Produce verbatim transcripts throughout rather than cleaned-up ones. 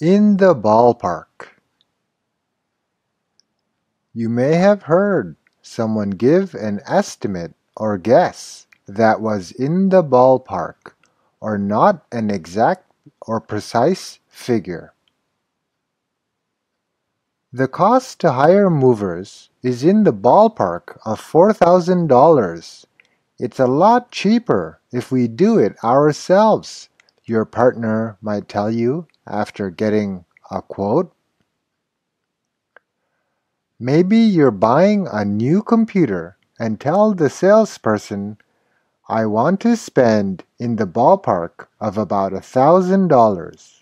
In the ballpark. You may have heard someone give an estimate or guess that was in the ballpark, or not an exact or precise figure. The cost to hire movers is in the ballpark of four thousand dollars. It's a lot cheaper if we do it ourselves, your partner might tell you after getting a quote. Maybe you're buying a new computer and tell the salesperson, I want to spend in the ballpark of about a thousand dollars.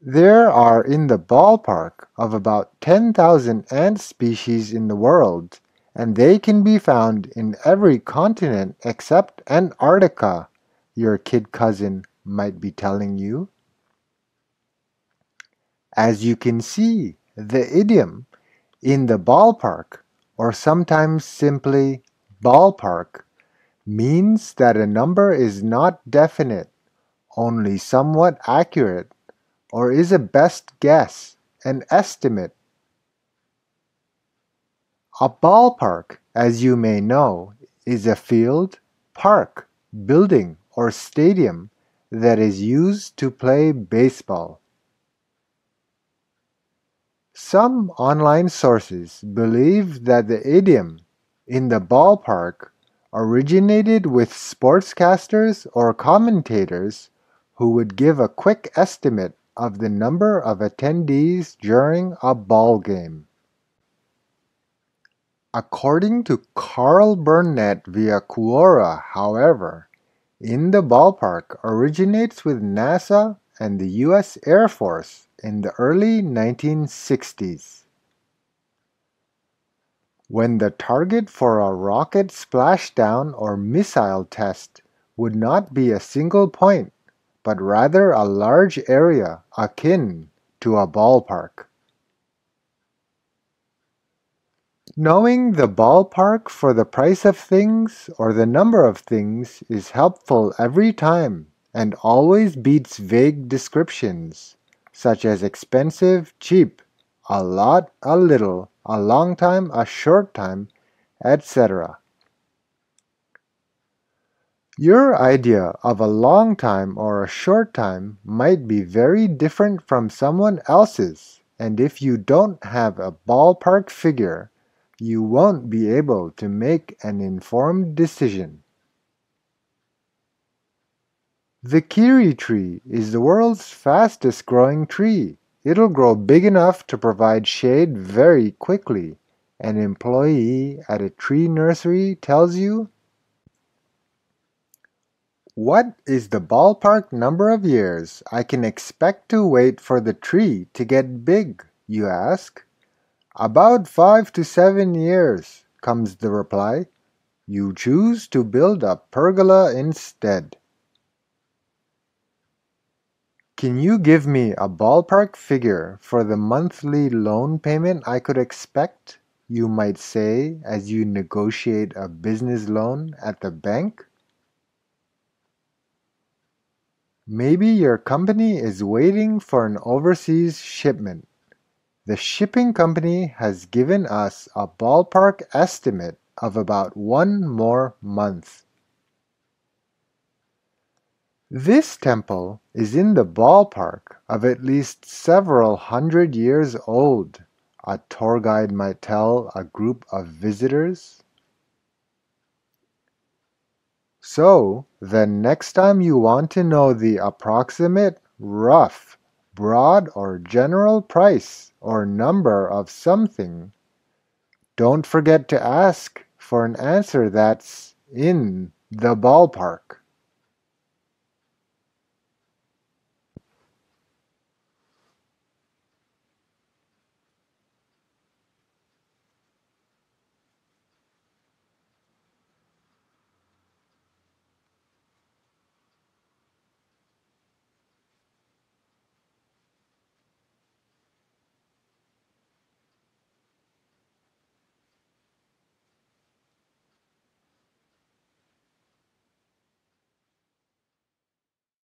There are in the ballpark of about ten thousand ant species in the world, and they can be found in every continent except Antarctica, your kid cousin might be telling you. As you can see, the idiom, in the ballpark, or sometimes simply ballpark, means that a number is not definite, only somewhat accurate, or is a best guess, an estimate. A ballpark, as you may know, is a field, park, building, or stadium that is used to play baseball. Some online sources believe that the idiom, in the ballpark, originated with sportscasters or commentators who would give a quick estimate of the number of attendees during a ball game. According to Carl Burnett via Quora, however, in the ballpark originates with NASA and the U S Air Force in the early nineteen sixties. When the target for a rocket splashdown or missile test would not be a single point, but rather a large area akin to a ballpark. Knowing the ballpark for the price of things or the number of things is helpful every time and always beats vague descriptions, such as expensive, cheap, a lot, a little, a long time, a short time, et cetera. Your idea of a long time or a short time might be very different from someone else's, and if you don't have a ballpark figure, you won't be able to make an informed decision. The Kiri tree is the world's fastest growing tree. It'll grow big enough to provide shade very quickly. An employee at a tree nursery tells you. What is the ballpark number of years I can expect to wait for the tree to get big, you ask. About five to seven years, comes the reply. You choose to build a pergola instead. Can you give me a ballpark figure for the monthly loan payment I could expect? You might say as you negotiate a business loan at the bank. Maybe your company is waiting for an overseas shipment. The shipping company has given us a ballpark estimate of about one more month. This temple is in the ballpark of at least several hundred years old, a tour guide might tell a group of visitors. So, the next time you want to know the approximate, rough, broad or general price or number of something, don't forget to ask for an answer that's in the ballpark.